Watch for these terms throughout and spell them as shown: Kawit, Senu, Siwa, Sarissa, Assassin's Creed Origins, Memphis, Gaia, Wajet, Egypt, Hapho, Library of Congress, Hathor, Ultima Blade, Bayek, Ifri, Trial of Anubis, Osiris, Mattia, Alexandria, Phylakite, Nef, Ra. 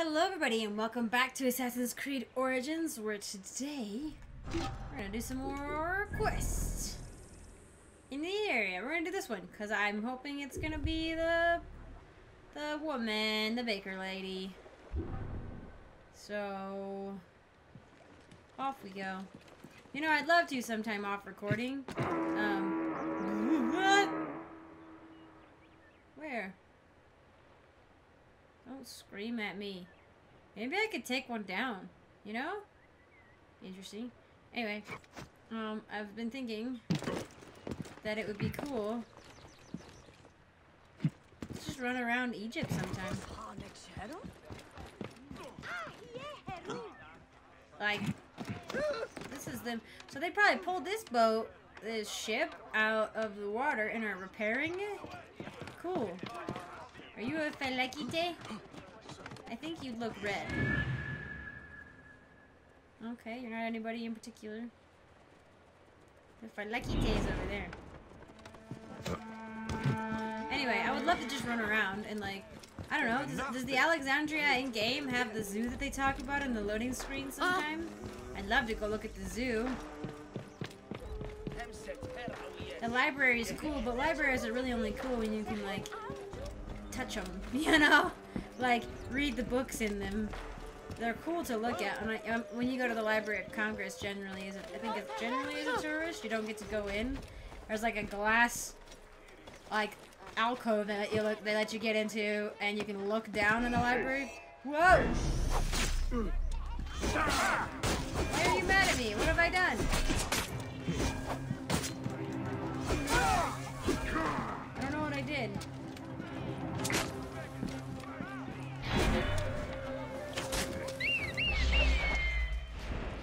Hello everybody and welcome back to Assassin's Creed Origins, where today we're gonna do some more quests in the area. We're gonna do this one because I'm hoping it's gonna be the woman, the baker lady. So off we go. You know, I'd love to sometime off recording. Where? Don't scream at me. Maybe I could take one down, you know? Interesting. Anyway, I've been thinking that it would be cool to just run around Egypt sometime. Like, this is them. So they probably pulled this boat, this ship, out of the water and are repairing it? Cool. Are you a Phylakite? I think you look red. Okay, you're not anybody in particular. The Phylakite is over there. Anyway, I would love to just run around and, like, I don't know, does the Alexandria in-game have the zoo that they talk about in the loading screen sometime? I'd love to go look at the zoo. The library is cool, but libraries are really only cool when you can, like, touch them, you know, like read the books in them. They're cool to look at. And when you go to the Library of Congress, generally, as a tourist, you don't get to go in. There's like a glass, like alcove that they let you get into, and you can look down in the library. Whoa! Why are you mad at me? What have I done? I don't know what I did.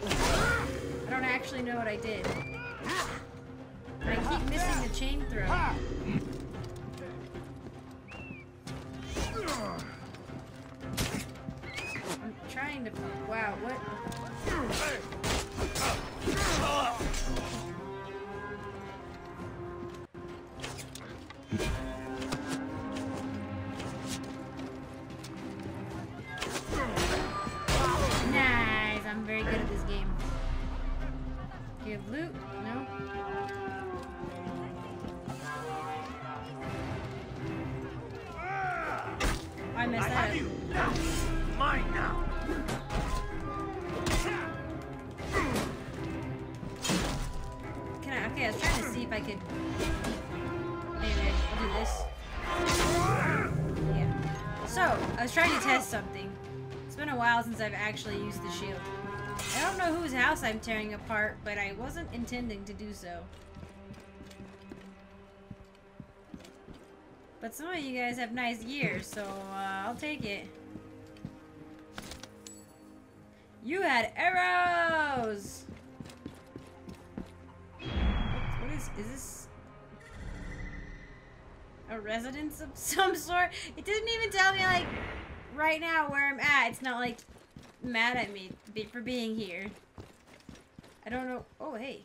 I don't actually know what I did. I keep missing the chain throw. I'm trying to... Wow, what? Since I've actually used the shield. I don't know whose house I'm tearing apart, but I wasn't intending to do so. But some of you guys have nice gears, so I'll take it. You had arrows! What is this? A residence of some sort? It didn't even tell me, like, right now where I'm at. It's not like mad at me for being here. I don't know. Oh, hey.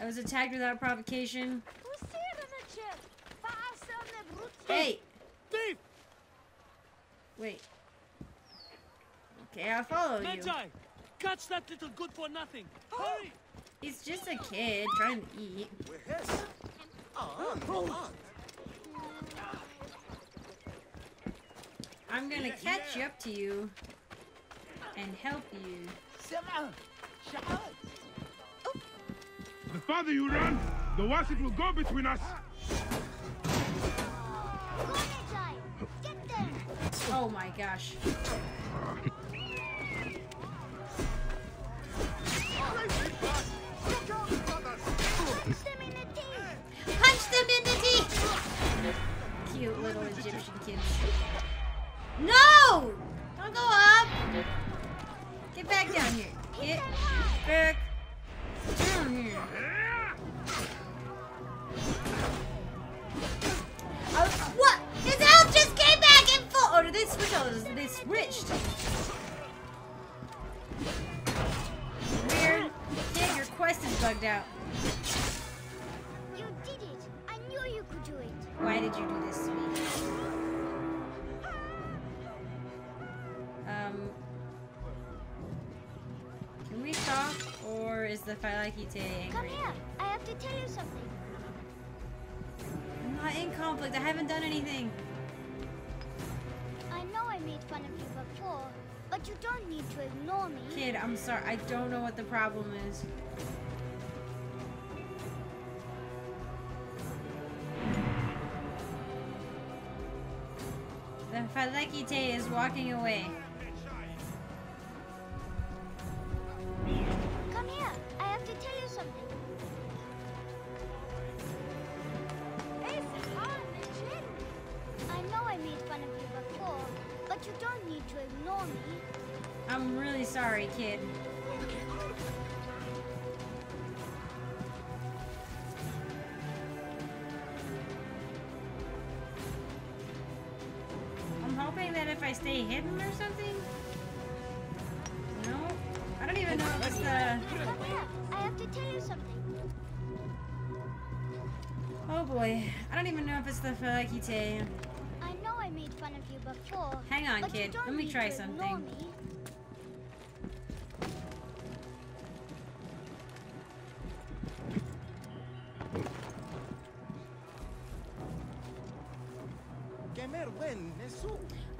I was attacked without provocation. Hey! Thief. Wait. Okay, I'll follow you. Catch that little good for nothing. Hurry! He's just a kid trying to eat. I'm gonna catch you up to you and help you. The farther you run, the worse it will go between us. Get them. Oh my gosh. Punch them in the teeth! Punch them in the teeth! Cute little Egyptian kids. No! Don't go up! Get back down here. Get back down here. Oh, what? His health just came back in full! Oh, did they switch all those? They switched. Weird. Kid, your quest is bugged out. You did it. I knew you could do it. Why did you do this to me? is the Phylakite angry? Come here. I have to tell you something. I'm not in conflict. I haven't done anything. I know I made fun of you before, but you don't need to ignore me. Kid, I'm sorry. I don't know what the problem is. The Phylakite is walking away. Come here. I have to tell you something. I know I made fun of you before, but you don't need to ignore me. I'm really sorry, kid. If I stay hidden or something? No? I don't even know if it's the... Come here. I have to tell you something. Oh boy. I don't even know if it's the Phylakite. I know I made fun of you before. Hang on, kid. Let me try something.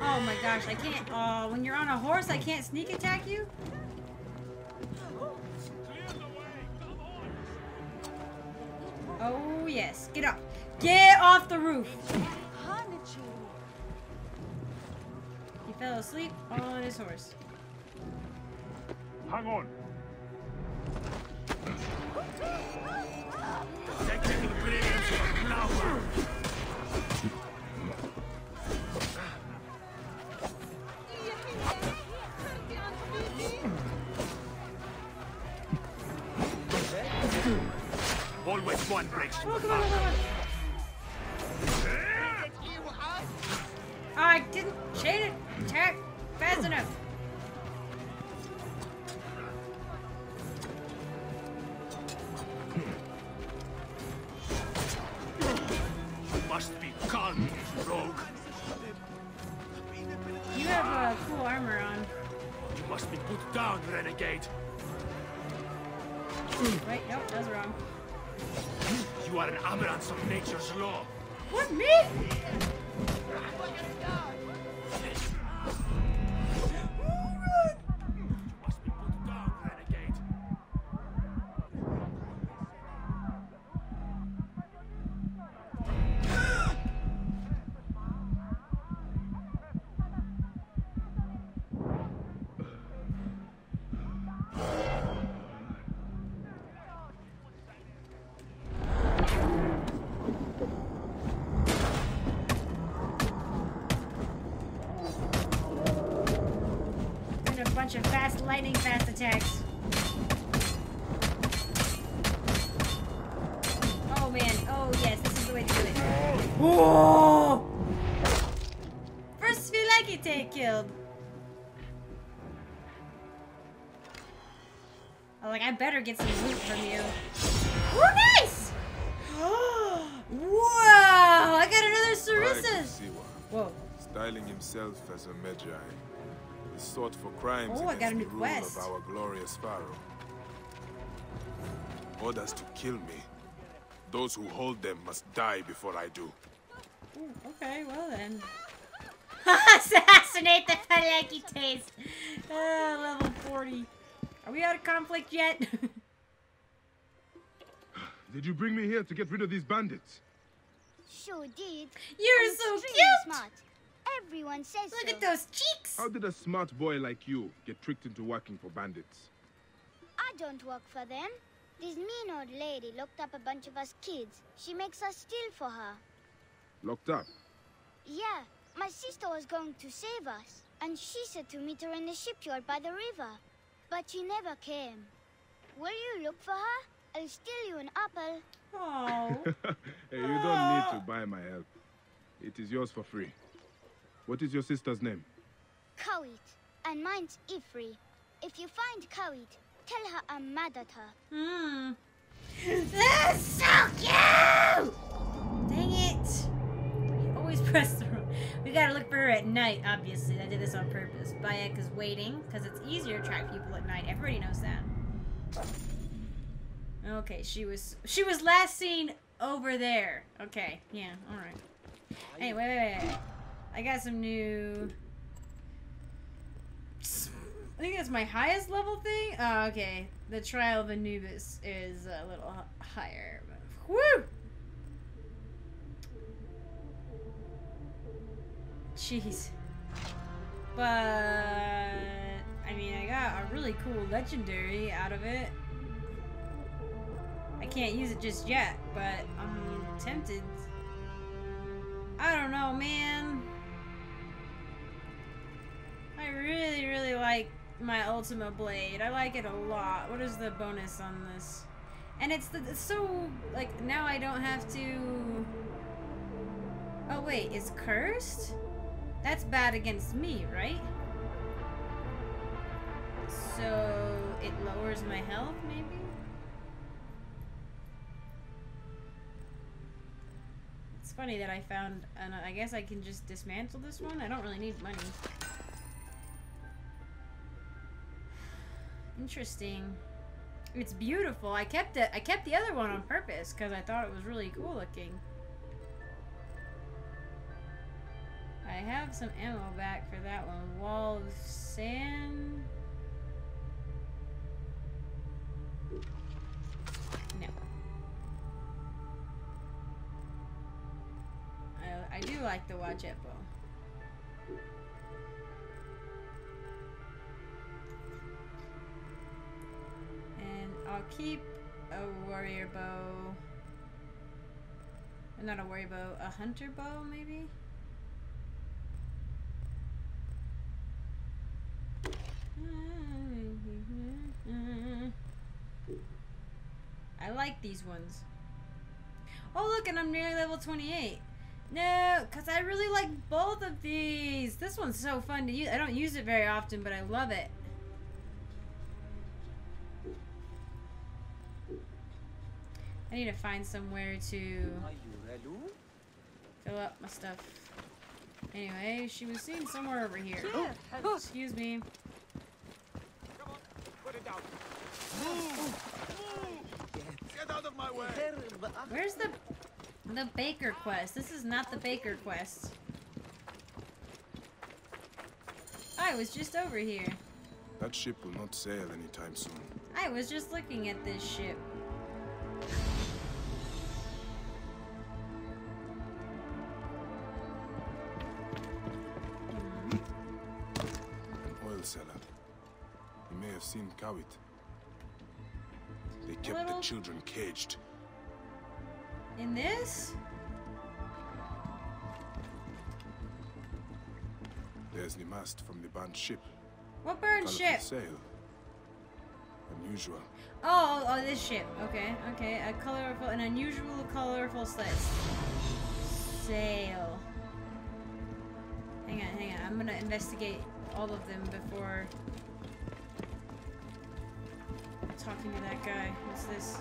Oh my gosh, I can't. Oh, when you're on a horse, I can't sneak attack you? Oh, yes. Get up. Get off the roof. He fell asleep on his horse. Hang on. One breaks. I didn't chain attack fast enough. You must be calm, rogue. You have cool armor on. You must be put down, renegade. Wait, nope, that was wrong. You are an aberrance of nature's law. What, me? Of fast lightning, fast attacks. Oh man, oh yes, this is the way to do it. Whoa! First Phylakite killed. I was like, I better get some loot from you. Oh, nice! Wow! I got another Sarissa! Whoa. Styling himself as a Magi. Sought for crimes against the rule of our glorious pharaoh. Orders to kill me. Those who hold them must die before I do. Ooh, okay, well then. Assassinate the Phylakite. Level 40. Are we out of conflict yet? Did you bring me here to get rid of these bandits? Sure did. You're so cute. Smart. Everyone says Look at those cheeks! How did a smart boy like you get tricked into working for bandits? I don't work for them. This mean old lady locked up a bunch of us kids. She makes us steal for her. Locked up? Yeah. My sister was going to save us. And she said to meet her in the shipyard by the river. But she never came. Will you look for her? I'll steal you an apple. Oh. Hey, you don't need to buy my help. It is yours for free. What is your sister's name? Kawit, and mine's Ifri. If you find Kawit, tell her I'm mad at her. Hmm. That's so cute! Dang it! You always press the wrong. We gotta look for her at night, obviously. I did this on purpose. Bayek is waiting, because it's easier to track people at night. Everybody knows that. Okay, she was last seen over there. Okay, yeah, all right. Hey, wait. I got some new. I think that's my highest level thing. Oh, okay. The Trial of Anubis is a little higher. Woo! Jeez. But I mean, I got a really cool legendary out of it. I can't use it just yet, but I'm tempted. I don't know, man. I really, really like my Ultima Blade. I like it a lot. What is the bonus on this? And it's so, like, now I don't have to... Oh, wait, it's cursed? That's bad against me, right? So, it lowers my health, maybe? It's funny that I found... An, I guess I can just dismantle this one? I don't really need money. Interesting. It's beautiful. I kept it. I kept the other one on purpose because I thought it was really cool looking. I have some ammo back for that one. Wall of sand. No. I do like the Wajet bow. I'll keep a warrior bow. Not a warrior bow, a hunter bow, maybe? I like these ones. Oh, look, and I'm nearly level 28. No, because I really like both of these. This one's so fun to use. I don't use it very often, but I love it. I need to find somewhere to fill up my stuff. Anyway, she was seen somewhere over here. Yeah. Oh, excuse me. Come on, put it down. Move. Get out of my way. Where's the baker quest? This is not the baker quest. I was just over here. That ship will not sail anytime soon. I was just looking at this ship. Seen Kawit. They kept the children caged. In this? There's the mast from the burned ship. What burned ship? Sail. Unusual. Oh, this ship. Okay. A colorful, an unusual, colorful sail. Hang on. I'm gonna investigate all of them before. Talking to that guy. What's this?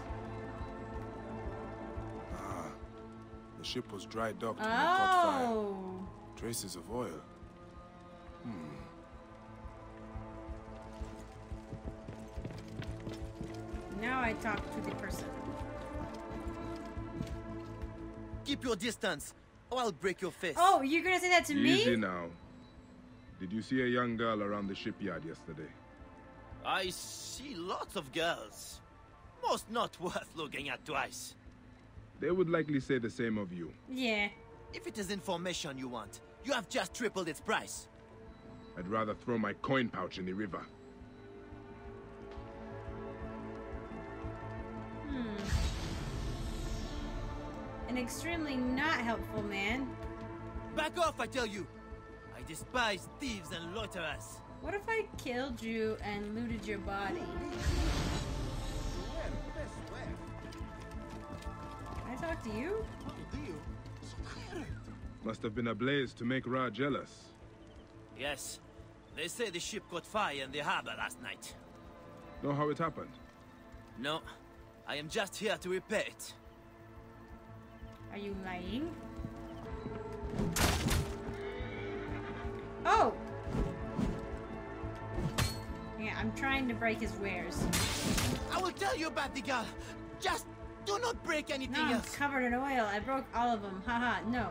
Ah, the ship was dry docked when it caught fire. Traces of oil. Now I talk to the person. Keep your distance, or I'll break your fist. Oh, you're gonna say that to me? Easy now. Did you see a young girl around the shipyard yesterday? I see lots of girls. Most not worth looking at twice. They would likely say the same of you. Yeah. If it is information you want, you have just tripled its price. I'd rather throw my coin pouch in the river. An extremely not helpful man. Back off, I tell you. I despise thieves and loiterers. What if I killed you and looted your body? Can I talk to you? Must have been a blaze to make Ra jealous. Yes. They say the ship caught fire in the harbor last night. Know how it happened? No. I am just here to repair it. Are you lying? Oh! I'm trying to break his wares. I will tell you about the girl. Just do not break anything else. No, I'm covered in oil. I broke all of them. Haha, no.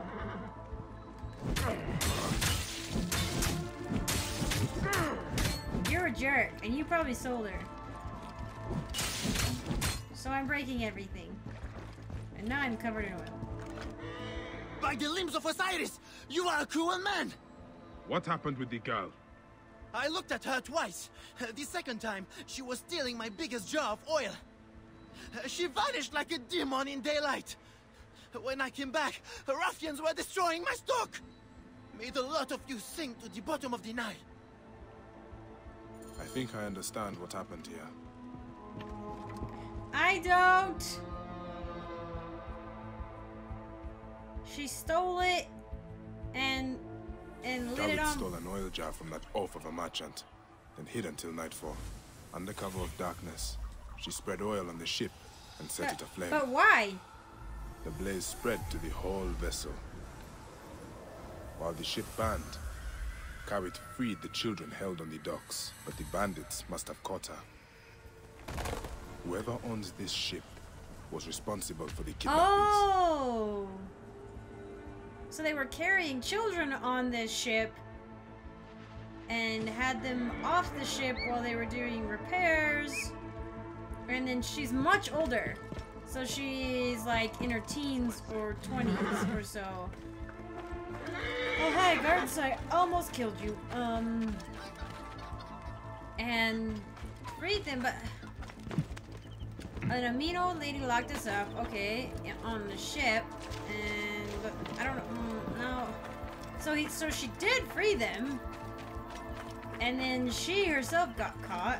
You're a jerk, and you probably sold her. So I'm breaking everything. And now I'm covered in oil. By the limbs of Osiris, you are a cruel man! What happened with the girl? I looked at her twice. The second time, she was stealing my biggest jar of oil. She vanished like a demon in daylight. When I came back, the ruffians were destroying my stock! May the lot of you sink to the bottom of the Nile. I think I understand what happened here. I don't! She stole it and lit it on. Kawit stole an oil jar from that oaf of a merchant, and hid until nightfall. Under cover of darkness, she spread oil on the ship and set it aflame. But why? The blaze spread to the whole vessel. While the ship burned, Kawit freed the children held on the docks, but the bandits must have caught her. Whoever owns this ship was responsible for the kidnappings. Oh! So they were carrying children on this ship and had them off the ship while they were doing repairs. And then she's much older. So she's like in her teens or 20s or so. Oh, hi, guards, I almost killed you. And freed them, but... An amino lady locked us up, okay, on the ship, and but I don't know. No, so she did free them, and then she herself got caught.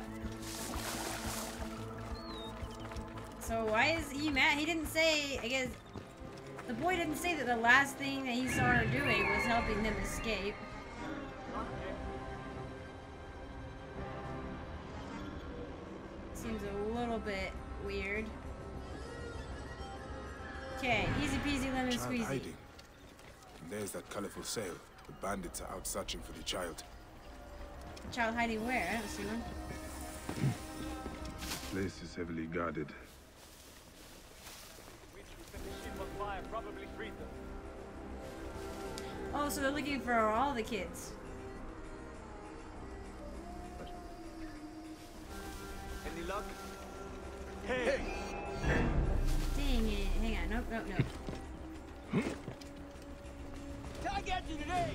So why is he mad? He didn't say. I guess the boy didn't say that the last thing that he saw her doing was helping them escape. Seems a little bit weird. Okay, easy peasy lemon squeezy. Hiding. And there's that colorful sail. The bandits are out searching for the child. The child hiding where? I don't see one. The place is heavily guarded. Oh, so they're looking for all the kids. Any luck? Hey. Dang it. Hang on. Nope, nope, nope. Target today.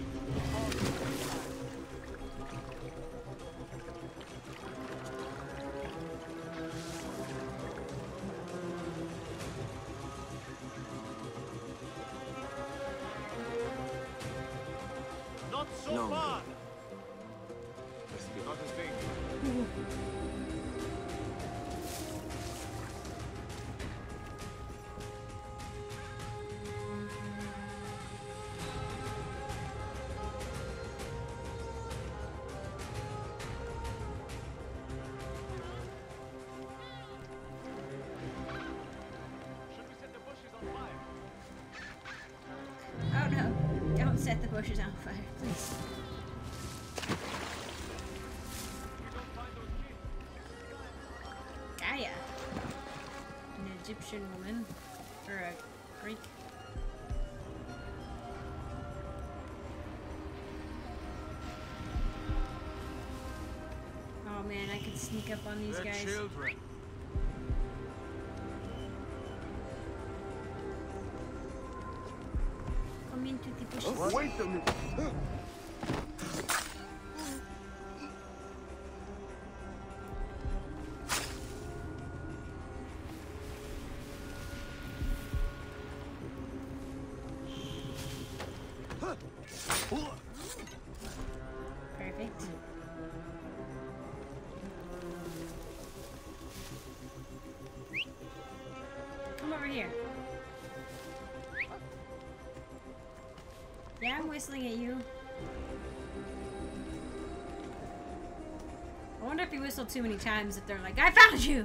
Not so far. Not as big. Set the bushes on fire, please. Gaia. An Egyptian woman. Or a Greek. Oh man, I could sneak up on these guys. Children. Wait a minute. Perfect. Come over here. Yeah, I'm whistling at you. I wonder if you whistle too many times if they're like, I found you!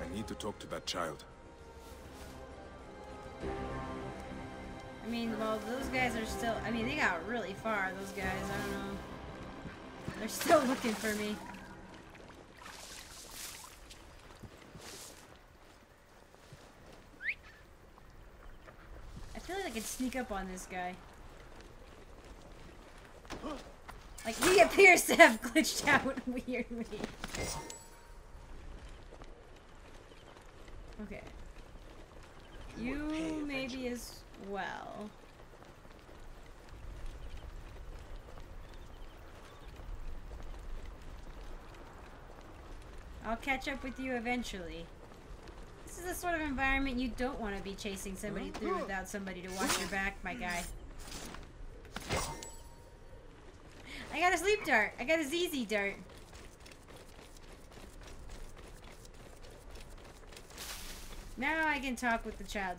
I need to talk to that child. I mean, well, those guys are still... I mean, they got really far, those guys. I don't know. They're still looking for me. I feel like I could sneak up on this guy. Like, he appears to have glitched out weirdly. Okay. You maybe as well. I'll catch up with you eventually. This is the sort of environment you don't want to be chasing somebody through without somebody to watch your back, my guy. I got a sleep dart. I got a ZZ dart. Now I can talk with the child.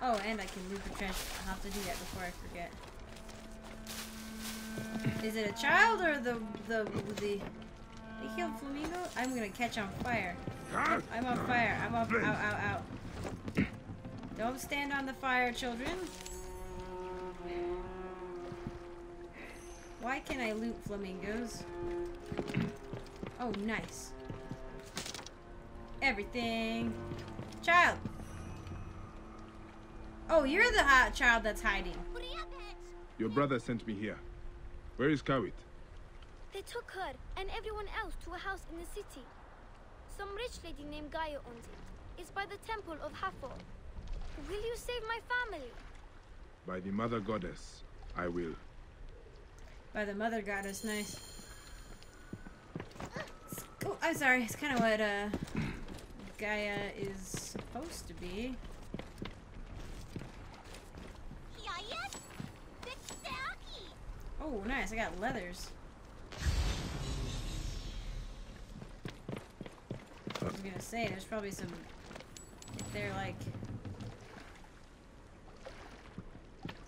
Oh, and I can loot the treasure. I'll have to do that before I forget. Is it a child or the they killed Flamingo? I'm gonna catch on fire. I'm on fire. I'm on out. Don't stand on the fire, children. Why can't I loot flamingos? Oh, nice. Everything. Child. Oh, you're the child that's hiding. Your brother sent me here. Where is Kawit? They took her and everyone else to a house in the city. Some rich lady named Gaia owns it. It's by the temple of Hapho. Will you save my family? By the mother goddess, I will. By the mother goddess, nice. Oh, I'm sorry. It's kind of what Gaia is supposed to be. Oh, nice. I got leathers. I was gonna say, there's probably some... They're like...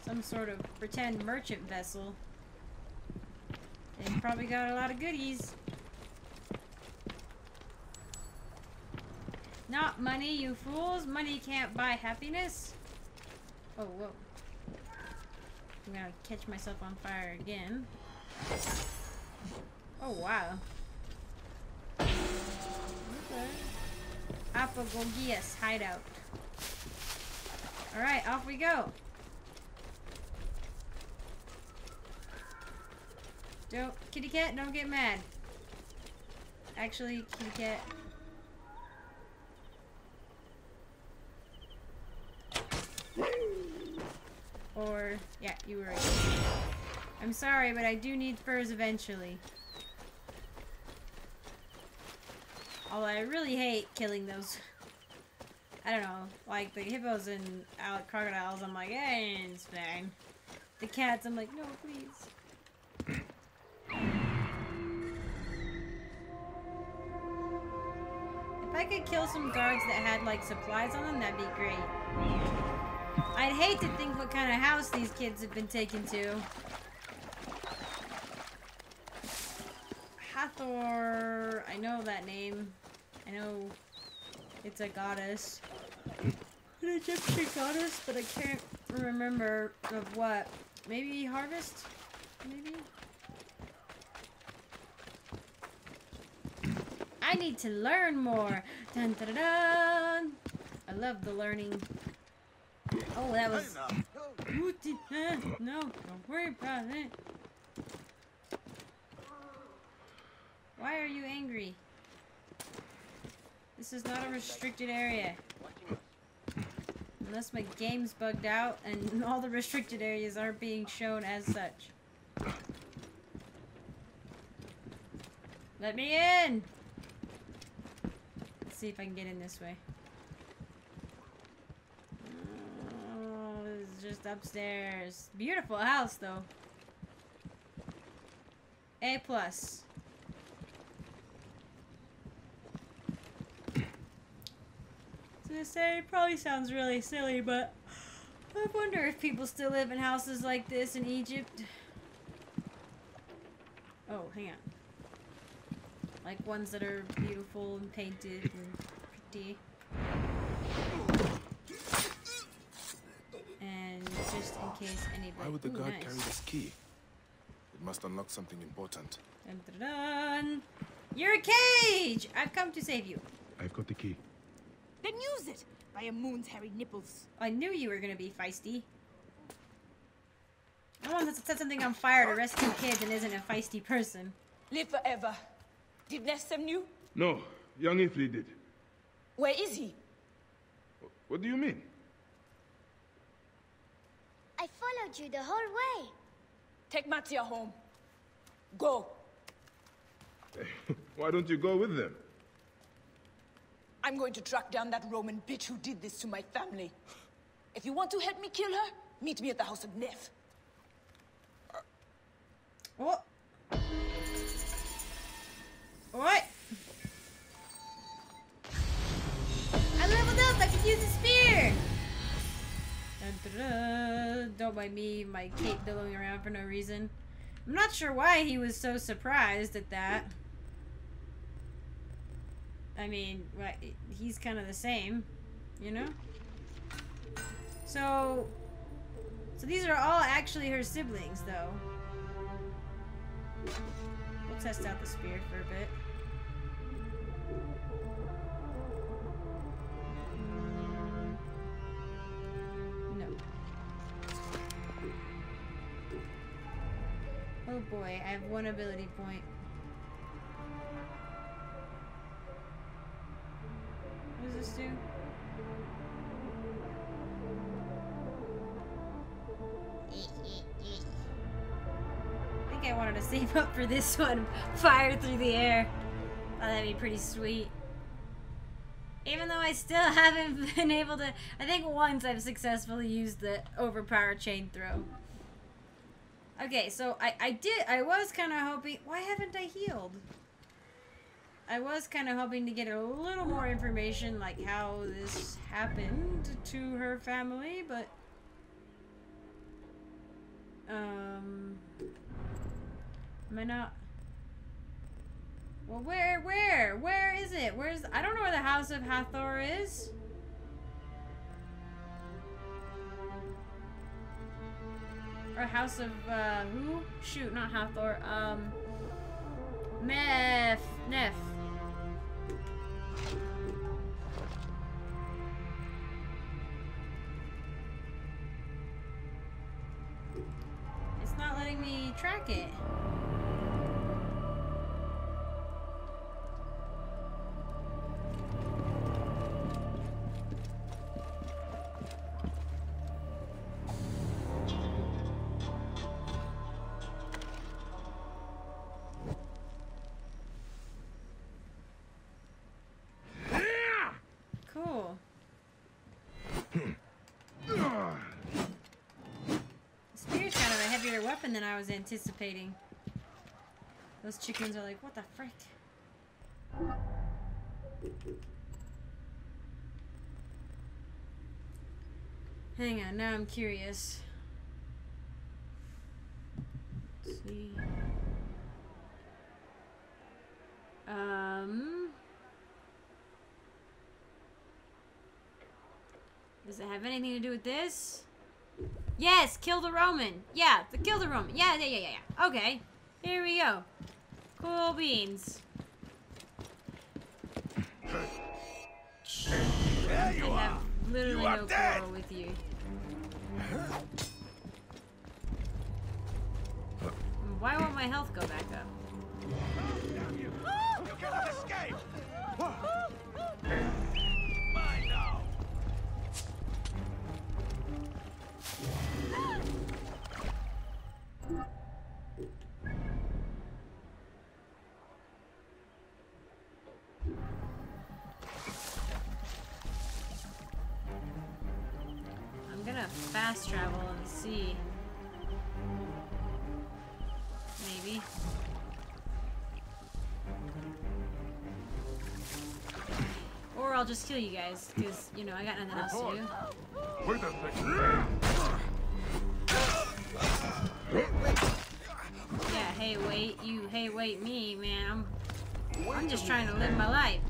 Some sort of pretend merchant vessel. They probably got a lot of goodies. Not money, you fools. Money can't buy happiness. Oh, whoa. I'm gonna catch myself on fire again. Oh, wow. Okay. Apagogias hideout. Alright, off we go. Don't, kitty cat, don't get mad. Actually, kitty cat. Or, yeah, you were right. I'm sorry, but I do need furs eventually. Although I really hate killing those. I don't know, like the hippos and crocodiles, I'm like, eh, it's fine. The cats, I'm like, no, please. If I could kill some guards that had, like, supplies on them, that'd be great. I'd hate to think what kind of house these kids have been taken to. Hathor... I know that name. I know it's a goddess. An Egyptian goddess, but I can't remember of what. Maybe harvest? Maybe? I need to learn more! Dun dun dun dun! I love the learning. Oh, that was... No, don't worry about it. Why are you angry? This is not a restricted area. Unless my game's bugged out and all the restricted areas aren't being shown as such. Let me in! Let's see if I can get in this way. Just upstairs. Beautiful house, though. A plus. So to say, it probably sounds really silly, but I wonder if people still live in houses like this in Egypt. Oh, hang on. Like ones that are beautiful and painted and pretty. Just in case anybody. Why would the guard carry this key? It must unlock something important. Dun, dun, dun. You're a cage! I've come to save you. I've got the key. Then use it! by a moon's hairy nipples. I knew you were gonna be feisty. No one has set something on fire to rescue kids and isn't a feisty person. Live forever. Did Nef send you? No, young Ifri did. Where is he? What do you mean? I followed you the whole way. Take Mattia home. Go. Why don't you go with them? I'm going to track down that Roman bitch who did this to my family. If you want to help me kill her, meet me at the house of Nef. What? What? I leveled up! I can use a spear! Don't mind me, my cape billowing around for no reason. I'm not sure why he was so surprised at that. I mean, he's kind of the same, you know? So these are all actually her siblings, though. We'll test out the spear for a bit. Oh boy, I have one ability point. What does this do? I think I wanted to save up for this one. Fire through the air. Oh, that'd be pretty sweet. Even though I still haven't been able to... I think once I've successfully used the overpower chain throw. Okay, so I was kind of hoping... Why haven't I healed? I was kind of hoping to get a little more information, like how this happened to her family, but... Am I not... Well, where is it? Where's... I don't know where the house of Hathor is. Or house of, who? Shoot, not Hathor, Nef. It's not letting me track it. Than I was anticipating. Those chickens are like, what the frick? Hang on, now I'm curious. Let's see. Does it have anything to do with this? Yes, kill the Roman. Yeah, kill the Roman. Yeah. Okay, here we go. Cool beans. There you are. I have literally no quarrel with you. Why won't my health go back up? You cannot escape. Mine now. I'm gonna fast travel and see. Maybe. Or I'll just kill you guys, because, you know, I got nothing else to do. Wait a second. Yeah, hey, wait, you, hey, wait, me, man. I'm just trying to live my life.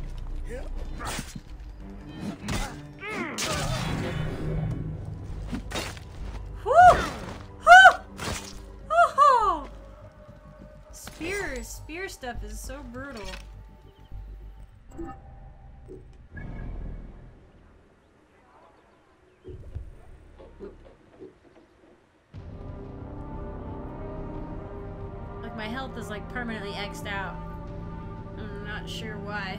Woo! Woo! Spear stuff is so brutal. my health is like permanently X'd out. I'm not sure why.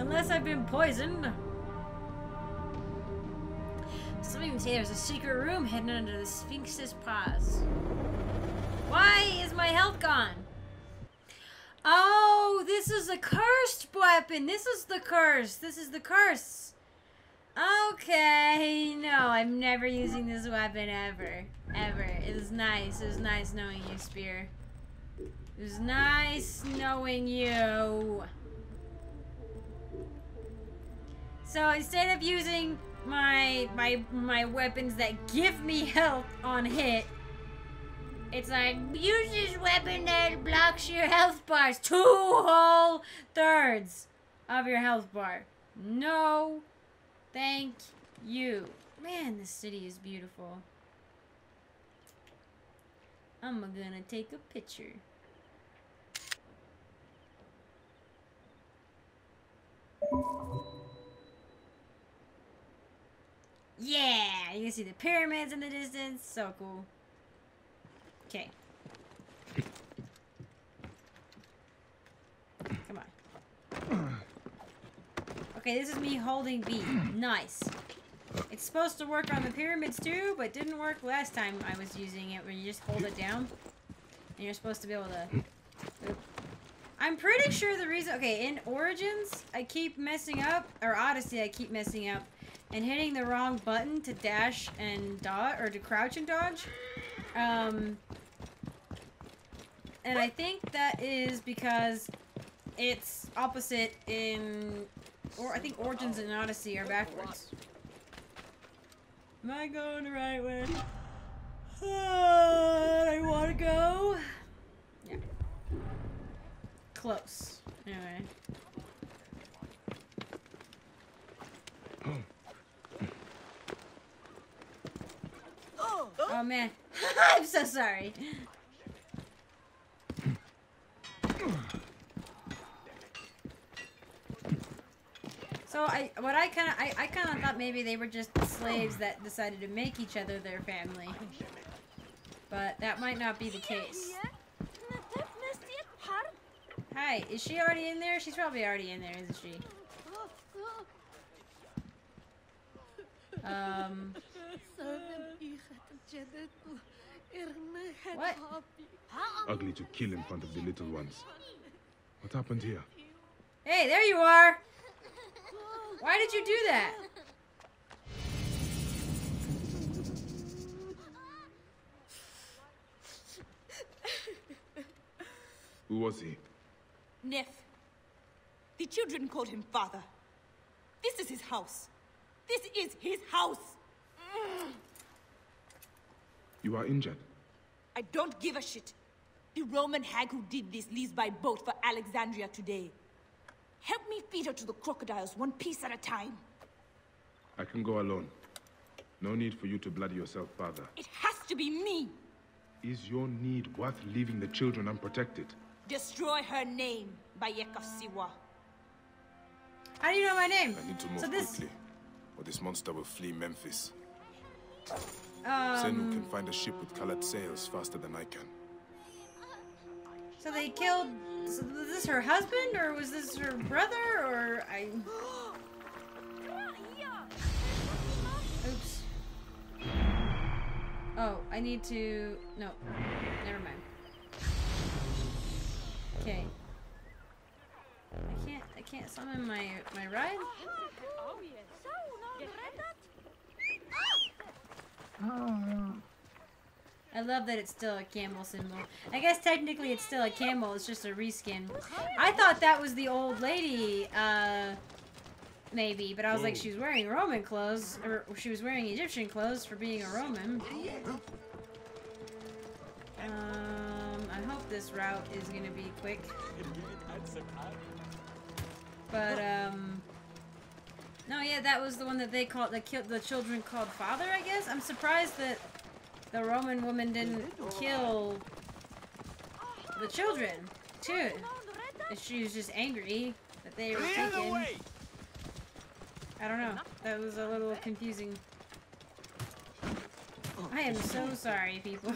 Unless I've been poisoned. Some even say there's a secret room hidden under the Sphinx's paws. Why is my health gone? Oh, this is a cursed weapon. This is the curse. This is the curse. Okay. No, I'm never using this weapon ever. Ever. It was nice. It was nice knowing you, Spear. It was nice knowing you. So instead of using my weapons that give me health on hit, it's like, use this weapon that blocks your health bars. 2 whole thirds of your health bar. No, thank you. Man, this city is beautiful. I'm gonna take a picture. Yeah, you can see the pyramids in the distance. So cool. Okay. Come on. Okay, this is me holding B. Nice. It's supposed to work on the pyramids too, but didn't work last time I was using it, where you just hold it down. And you're supposed to be able to... Oop. I'm pretty sure the reason... Okay, in Origins, I keep messing up. Or Odyssey, I keep messing up. And hitting the wrong button to dash and dodge, or to crouch and dodge. And I think that is because it's opposite in, or I think Origins and Odyssey are backwards. Am I going the right way? I want to go. Yeah. Close. Anyway. Oh man, I'm so sorry. So I kind of thought maybe they were just slaves that decided to make each other their family, but that might not be the case. Hi, is she already in there? She's probably already in there, isn't she? What? Ugly to kill in front of the little ones. What happened here? Hey, there you are! Why did you do that? Who was he? Nef. The children called him father. This is his house. This is his house! You are injured. I don't give a shit. The Roman hag who did this leaves by boat for Alexandria today. Help me feed her to the crocodiles, 1 piece at a time. I can go alone. No need for you to bloody yourself, father. It has to be me! Is your need worth leaving the children unprotected? Destroy her name, Bayek of Siwa. How do you know my name? I need to move quickly, or this monster will flee Memphis. Senu can find a ship with colored sails faster than I can. So they killed... So was this her husband, or was this her brother, or... Oops. Oh, I need to... No. Never mind. Okay. I can't summon my ride? I love that it's still a camel symbol. I guess technically it's still a camel, it's just a reskin. I thought that was the old lady, maybe, but I was like, she was wearing Roman clothes, or she was wearing Egyptian clothes for being a Roman. I hope this route is gonna be quick. But, no, yeah, that was the one that they called, the children called father, I guess? I'm surprised that the Roman woman didn't kill the children, too. She was just angry that they were taken. I don't know. That was a little confusing. I am so sorry, people.